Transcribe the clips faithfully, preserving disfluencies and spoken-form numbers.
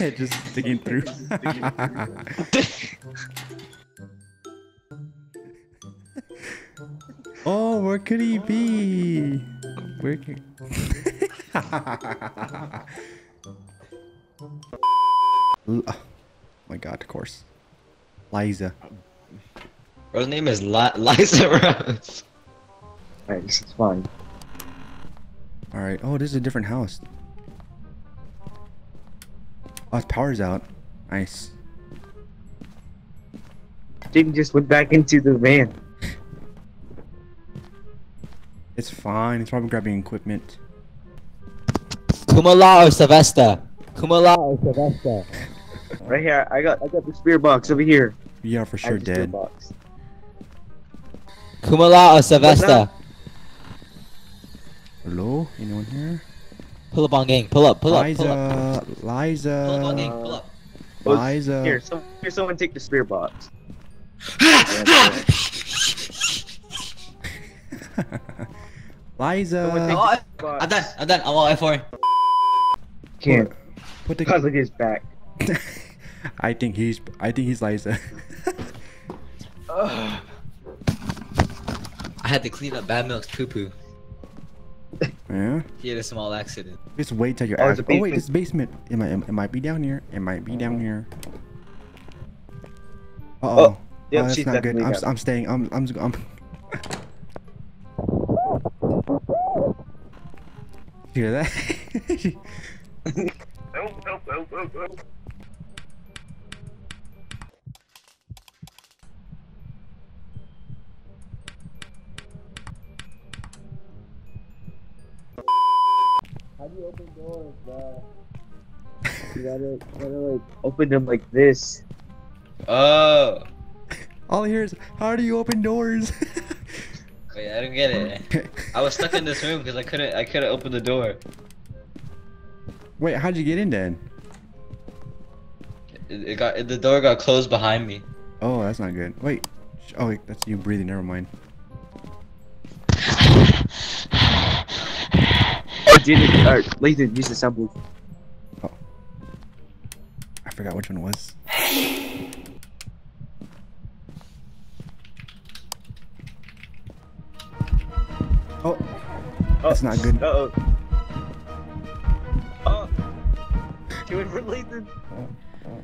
Just digging through. Oh, where could he be? Where can... Oh my god, of course. Liza. Bro's name is La Liza Rose. Alright, this is fine. Alright, oh, this is a different house. Oh, his power's out. Nice. Jaden just went back into the van. It's fine. It's probably grabbing equipment. Kumala or Sylvester? Kumala or Sylvester? Right here. I got I got the spear box over here. You are for sure dead. Box. Kumala or Sylvester? Hello? Anyone here? Pull up on gang. Pull up. Pull Liza, up. Pull up. Liza. Pull up on gang. Pull up. Liza. Here, some, here someone take the spear box. Liza. Oh, I'm done. I'm done. I'm all F four. Can't. Put the guy his back. I think he's. I think he's Liza. uh, I had to clean up Bad Milk's poo poo. Yeah. He had a small accident. Just wait till your. Oh, ass. Oh wait, it's basement. It might. It might be down here. It might be down here. Uh oh. Oh, yep, oh that's she's not good. I'm, I'm staying. I'm. I'm. I'm You hear that? Nope, nope, nope, nope, nope. How do you open doors, bro? You gotta, gotta like open them like this. Oh. All I hear is, how do you open doors? Wait, I don't get it. I was stuck in this room because I couldn't. I couldn't open the door. Wait, how'd you get in then? It, it got it, the door got closed behind me. Oh, that's not good. Wait. Oh, wait, that's you breathing. Never mind. Oh, did it? Alright, Lathan, use the sample. Oh. I forgot which one it was. Oh, that's oh, not good. Uh oh. Oh. Do it for Lathan. Oh, oh.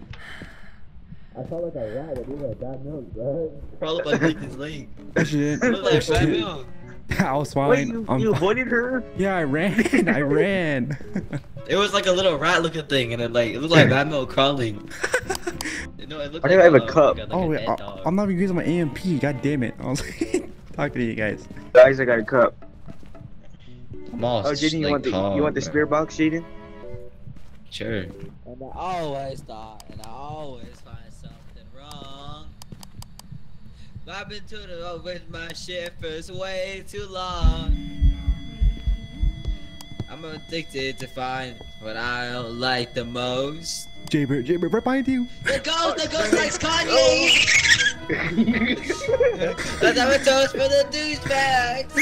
I felt like I rat. I did like Bad Milk, bro. Probably like Lathan's leg. I did. I was like Bad Milk. I was fine. Wait, you, you avoided her? Yeah, I ran. I ran. It was like a little rat-looking thing, and it like it looked like Bad Milk crawling. No, it looked I like. I have a, a cup. Like oh, a wait, I, I'm not even using my A M P. God damn it! I was like talking to you guys. Guys, I got a cup. Moss, oh, Jaden, you, like you want the spear box, Jaden? Sure. And I always thought, and I always find something wrong. I've been to the road with my shit for way too long. I'm addicted to find what I don't like the most. Jaber, Jaber, right behind you. The ghost, the ghost likes Kanye. Let's have a toast for the douchebags.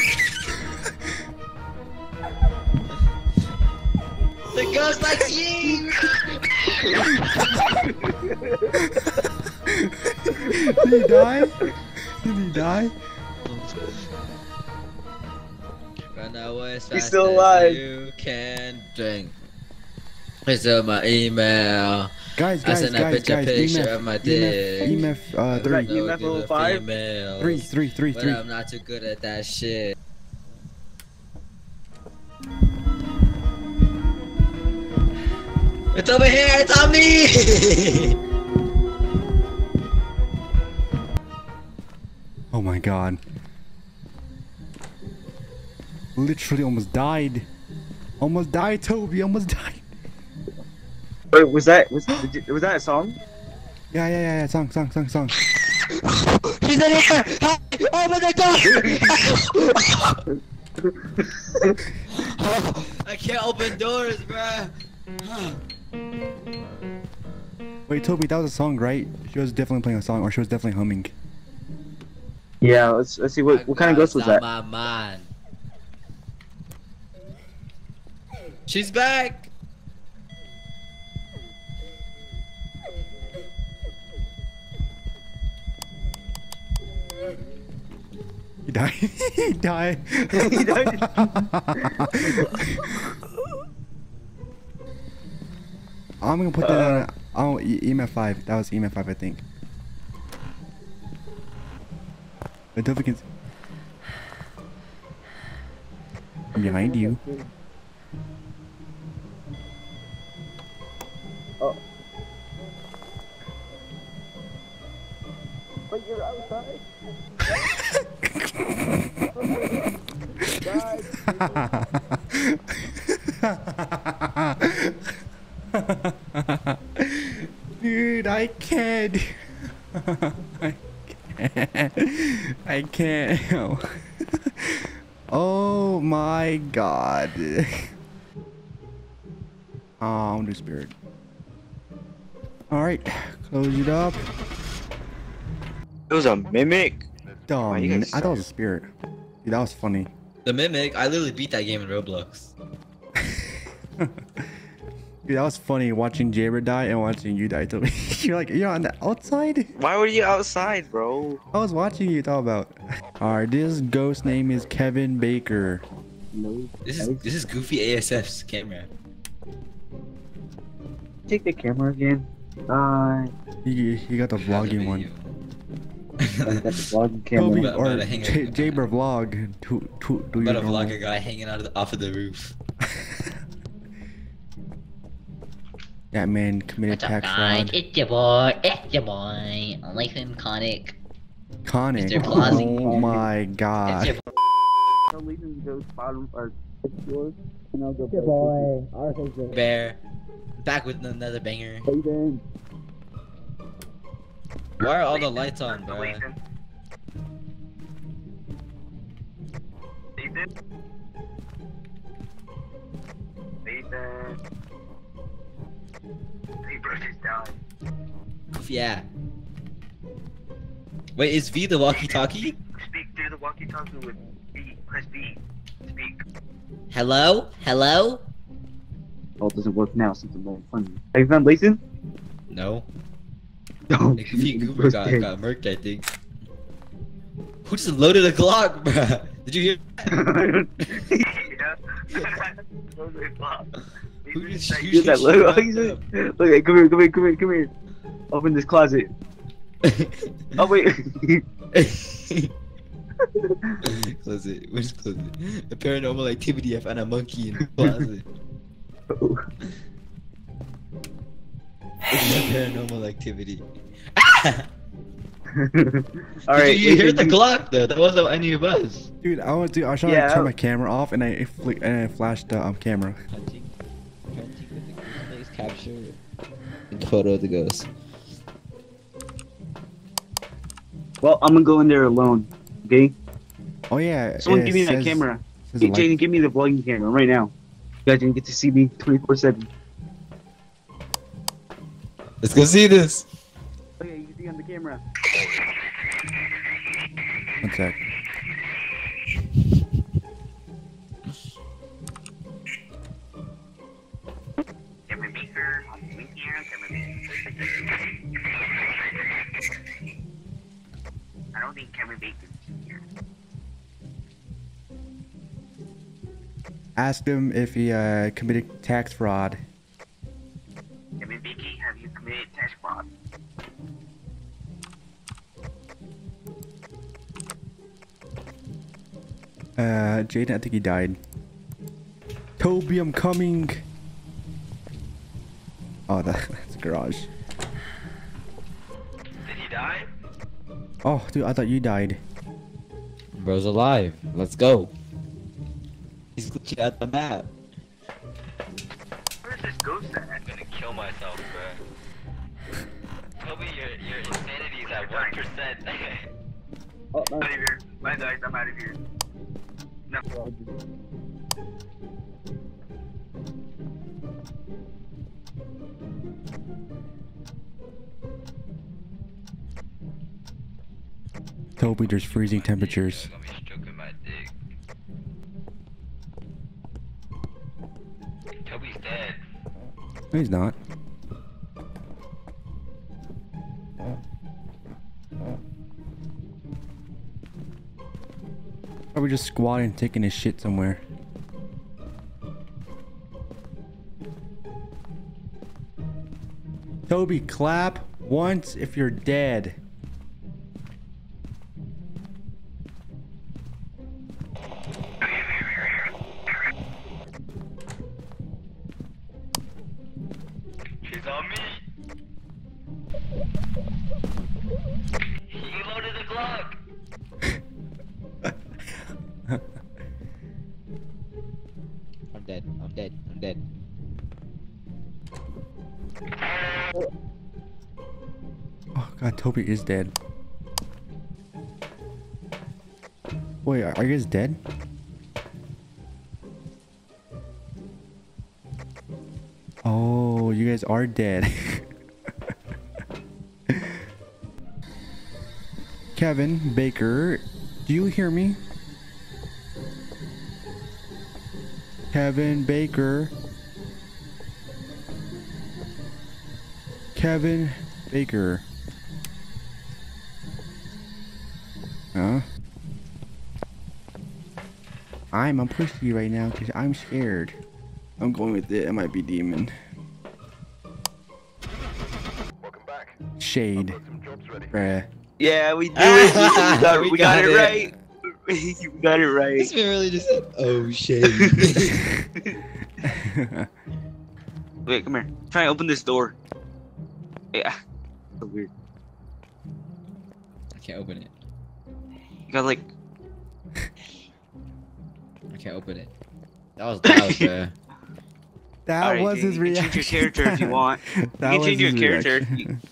The ghost likes you! Did he die? Did he die? Run away as fast He's still alive. As you can drink. It's on my email. Guys, guys, I sent guys, a guys, picture guys, of my dick. E M F, uh, three. No E M F five? Three, three, three, but three. I'm not too good at that shit. It's over here, it's on me! Oh my god. Literally almost died. Almost died, Toby, almost died. Wait, was that was did, was that a song? Yeah, yeah, yeah, yeah, song, song, song, song. She's in here! Oh my god! I can't open doors, bruh! Wait, Toby, that was a song, right? She was definitely playing a song, or she was definitely humming. Yeah, let's let's see what my what kind of ghost was that. My mind. She's back. died. He died. He died. I'm gonna put that uh, on. Oh, E M F five. That was E M F five, I think. Until we can. I'm behind you. Oh. But you're outside. Dude, I can't. I can't. I can't. Oh my god. Oh, I'm just spirit. Alright, close it up. It was a mimic. Dumb. Wow, I thought it was a spirit. Dude, that was funny. The mimic, I literally beat that game in Roblox. Dude, that was funny watching Jaber die and watching you die. You're like, you're on the outside? Why were you outside, bro? I was watching you talk about. Alright, this ghost name is Kevin Baker. No. This is this is Goofy A S F's camera. Take the camera again. Uh you, you got the vlogging one. Got the vlogging camera. Toby, or Jaber vlog. To, to, do about a vlogger guy hanging out of the, off of the roof. That man committed What's tax up, fraud. It's your boy. It's your boy. I like him, Connick. Connick. Mister Plazing. Oh my god. It's your boy. Leave him to go bottom or yours, and I'll go. It's your boy. R K J. Bear. Back with another banger. Jaden. Why are all the lights on, bro? Lathan. Lathan. Lathan. He broke his down. Yeah. Wait, is V the walkie-talkie? Speak, speak through the walkie-talkie with V. Press V. Speak. Hello? Hello? Oh, it doesn't work now. Something wrong. Funny. Have you found Lathan? No. No. Like, Cooper got, got murked, I think. Who just loaded a Glock, bruh? Did you hear that? Yeah. Who just, who just that look, look at it. Come here, come here, come here, come here. Open this closet. Oh wait. Close it. Where's close it? A paranormal activity. I found a monkey in the closet. Oh. It's a paranormal activity. Ah! Alright, you heard the Glock though. That wasn't any of us. Dude, I want to. I was trying yeah, to turn I'll... my camera off, and I fl and I flashed the um, camera. Capture the photo of the ghost. Well, I'm gonna go in there alone. Okay? Oh yeah. Someone yeah, give me says, that camera. Hey, Jaden, give me the vlogging camera right now. You guys didn't get to see me twenty-four seven. Let's go see this. Oh yeah, you can see on the camera. One sec. I don't think Kevin Bacon's here. Ask him if he uh, committed tax fraud. Kevin Bacon, have you committed tax fraud? Uh, Jaden, I think he died. Toby, I'm coming. Oh, that, that's a garage. Did he die? Oh, dude, I thought you died. Bro's alive. Let's go. He's glitching at the map. Where's this ghost at? I'm gonna kill myself, bro. Tell me your, your insanity's at one percent. Oh, I'm out of here. My dice, I'm out of here. No. Toby, there's freezing temperatures. Toby's dead. No, he's not. probably just squatting and taking his shit somewhere. Toby, clap once if you're dead. She's on me. He loaded the Glock. I'm dead. I'm dead. I'm dead. Oh god, Toby is dead. Wait, are, are you guys dead? Oh, you guys are dead. Kevin Baker, do you hear me? Kevin Baker. Kevin Baker. Huh? I'm a pussy right now because I'm scared. I'm going with it. It might be demon. Welcome back. Shade. Bruh. Yeah, we do it. we got, we we got, got it, it right. You got it right. This man really just said, "Oh shade." Wait, come here. Try and open this door. Yeah. So weird. I can't open it. You got like. I can't open it. That was that was. Uh... that right, was dude, his reaction. You can change your character if you want. That you can was change your reaction. character.